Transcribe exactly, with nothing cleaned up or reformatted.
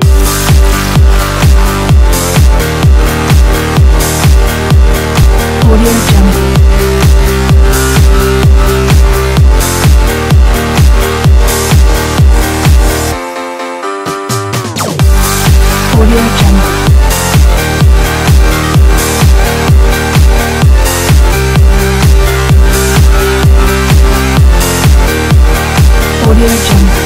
Audio Jungle. Audio Jungle.